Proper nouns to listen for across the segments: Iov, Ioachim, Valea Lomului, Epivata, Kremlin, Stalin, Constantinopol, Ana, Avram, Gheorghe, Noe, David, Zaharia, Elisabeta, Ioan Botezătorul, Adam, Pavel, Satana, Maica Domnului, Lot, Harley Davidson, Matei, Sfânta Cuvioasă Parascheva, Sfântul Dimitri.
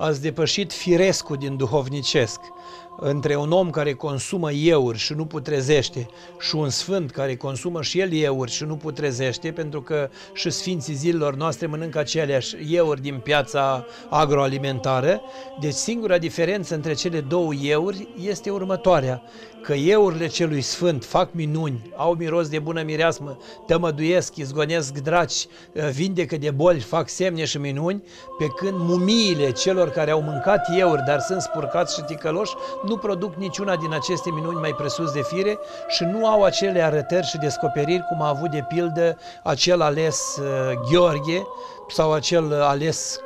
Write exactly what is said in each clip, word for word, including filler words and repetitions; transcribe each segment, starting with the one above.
ați depășit firescul din duhovnicesc, între un om care consumă ieuri și nu putrezește și un sfânt care consumă și el ieuri și nu putrezește, pentru că și sfinții zilelor noastre mănâncă aceleași ieuri din piața agroalimentară. Deci singura diferență între cele două ieuri este următoarea: că ieurile celui sfânt fac minuni, au miros de bună mireasmă, tămăduiesc, izgonesc draci, vindecă de boli, fac semne și minuni, pe când mumiile celor care au mâncat ieuri, dar sunt spurcați și ticăloși, nu produc niciuna din aceste minuni mai presus de fire și nu au acele arătări și descoperiri cum a avut de pildă acel ales Gheorghe sau acel ales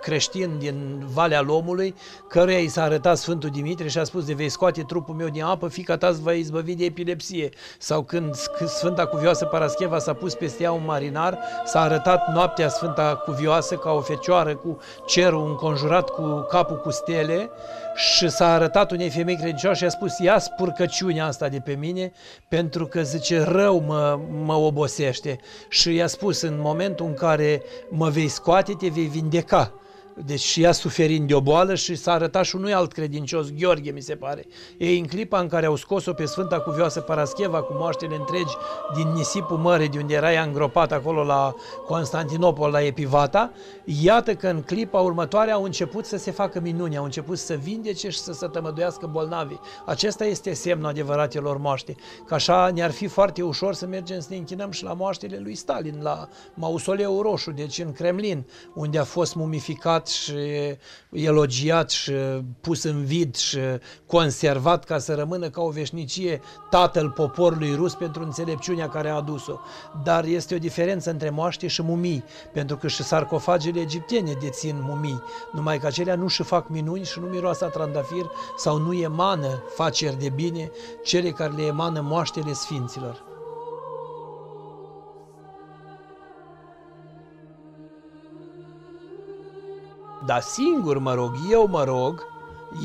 creștin din Valea Lomului, căruia i s-a arătat Sfântul Dimitri și a spus: de vei scoate trupul meu din apă, fiica ta va izbăvi de epilepsie. Sau când Sfânta Cuvioasă Parascheva s-a pus peste ea un marinar, s-a arătat noaptea Sfânta Cuvioasă ca o fecioară cu cerul înconjurat, cu capul cu stele, și s-a arătat unei femei credincioase și a spus: ia spurcăciunea asta de pe mine, pentru că, zice, rău mă, mă obosește. Și i-a spus: în momentul în care mă vei scoate, te vei vindeca. Deci și ea suferind de o boală, și s-a arătat și unui alt credincios, Gheorghe, mi se pare. Ei, în clipa în care au scos-o pe Sfânta Cuvioasă Parascheva cu moaștele întregi din nisipul mării, de unde era ea îngropată acolo la Constantinopol, la Epivata, iată că în clipa următoare au început să se facă minuni, au început să vindece și să se tămăduiască bolnavii. Acesta este semnul adevăratelor moaște. Că așa ne-ar fi foarte ușor să mergem să ne închinăm și la moaștele lui Stalin, la Mausoleul Roșu, deci în Kremlin, unde a fost mumificat și elogiat și pus în vid și conservat ca să rămână ca o veșnicie tatăl poporului rus pentru înțelepciunea care a adus-o. Dar este o diferență între moaște și mumii, pentru că și sarcofagele egiptene dețin mumii, numai că acelea nu și fac minuni și nu miroasa trandafir sau nu emană faceri de bine, cele care le emană moaștele sfinților. Dar singur mă rog, eu mă rog,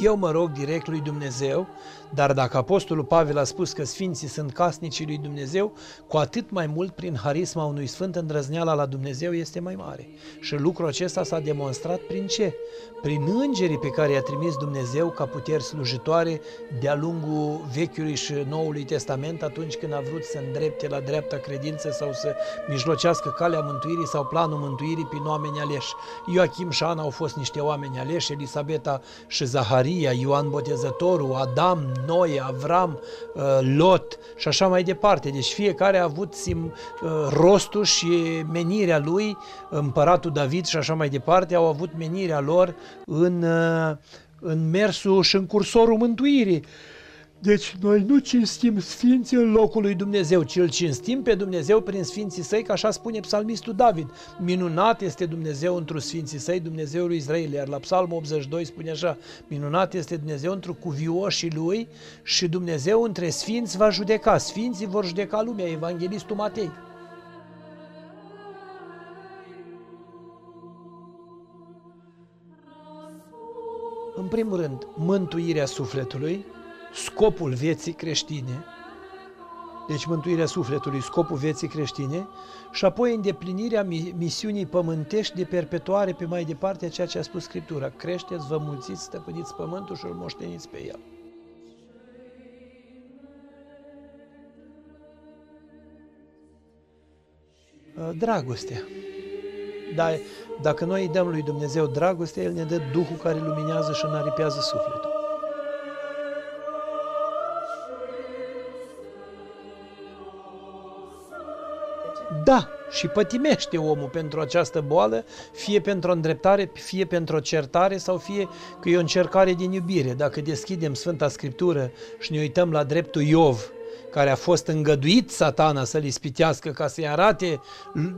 eu mă rog direct lui Dumnezeu, dar dacă Apostolul Pavel a spus că sfinții sunt casnicii lui Dumnezeu, cu atât mai mult prin harisma unui sfânt îndrăzneala la Dumnezeu este mai mare. Și lucrul acesta s-a demonstrat prin ce? Prin îngerii pe care i-a trimis Dumnezeu ca puteri slujitoare de-a lungul Vechiului și Noului Testament, atunci când a vrut să îndrepte la dreapta credință sau să mijlocească calea mântuirii sau planul mântuirii prin oameni aleși. Ioachim și Ana au fost niște oameni aleși, Elisabeta și Zaharia, Ioan Botezătorul, Adam, Noe, Avram, Lot și așa mai departe. Deci fiecare a avut rostul și menirea lui, împăratul David și așa mai departe, au avut menirea lor în, în mersul și în cursorul mântuirii. Deci noi nu cinstim sfinții în locul lui Dumnezeu, ci îl cinstim pe Dumnezeu prin sfinții săi, că așa spune psalmistul David: minunat este Dumnezeu întru sfinții săi, Dumnezeul lui Israel. Iar la Psalmul optzeci și doi spune așa: minunat este Dumnezeu întru cuvioșii lui și Dumnezeu între sfinți va judeca. Sfinții vor judeca lumea, evanghelistul Matei. În primul rând, mântuirea sufletului, scopul vieții creștine, deci mântuirea sufletului, scopul vieții creștine, și apoi îndeplinirea misiunii pământești de perpetuare pe mai departe ceea ce a spus Scriptura: creșteți, vă mulțiți, stăpâniți pământul și îl moșteniți pe el. Dragostea. Dar dacă noi îi dăm lui Dumnezeu dragostea, El ne dă Duhul care luminează și înaripează sufletul. Da, și pătimește omul pentru această boală, fie pentru o îndreptare, fie pentru o certare, sau fie că e o încercare din iubire. Dacă deschidem Sfânta Scriptură și ne uităm la dreptul Iov, care a fost îngăduit Satana să-l ispitească ca să-i arate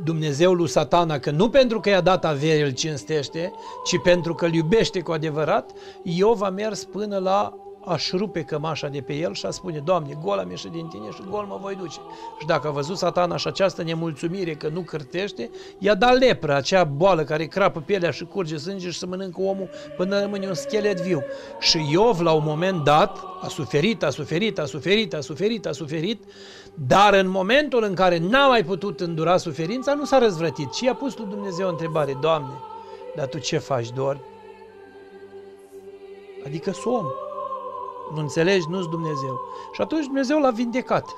Dumnezeul lui Satana că nu pentru că i-a dat avere îl cinstește, ci pentru că îl iubește cu adevărat, Iov a mers până la aș rupe cămașa de pe el și a spune: Doamne, gol am ieșit din tine și gol mă voi duce. Și dacă a văzut Satana și această nemulțumire că nu cârtește, i-a dat lepră, acea boală care crapă pielea și curge sânge și se mănâncă omul până rămâne un schelet viu. Și Iov la un moment dat a suferit, a suferit, a suferit, a suferit, a suferit, dar în momentul în care n-a mai putut îndura suferința, nu s-a răzvrătit, ci i-a pus lui Dumnezeu o întrebare: Doamne, dar Tu ce faci, dormi? adică somn. Nu înțelegi? Nu-s Dumnezeu. Și atunci Dumnezeu l-a vindecat.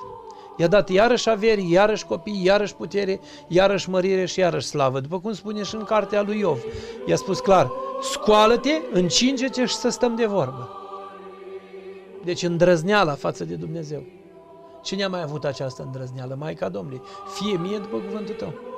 I-a dat iarăși averi, iarăși copii, iarăși putere, iarăși mărire și iarăși slavă. După cum spune și în cartea lui Iov, i-a spus clar, scoală-te, încinge-te și să stăm de vorbă. Deci îndrăzneala față de Dumnezeu. Cine a mai avut această îndrăzneală? Maica Domnului. Fie mie după cuvântul tău.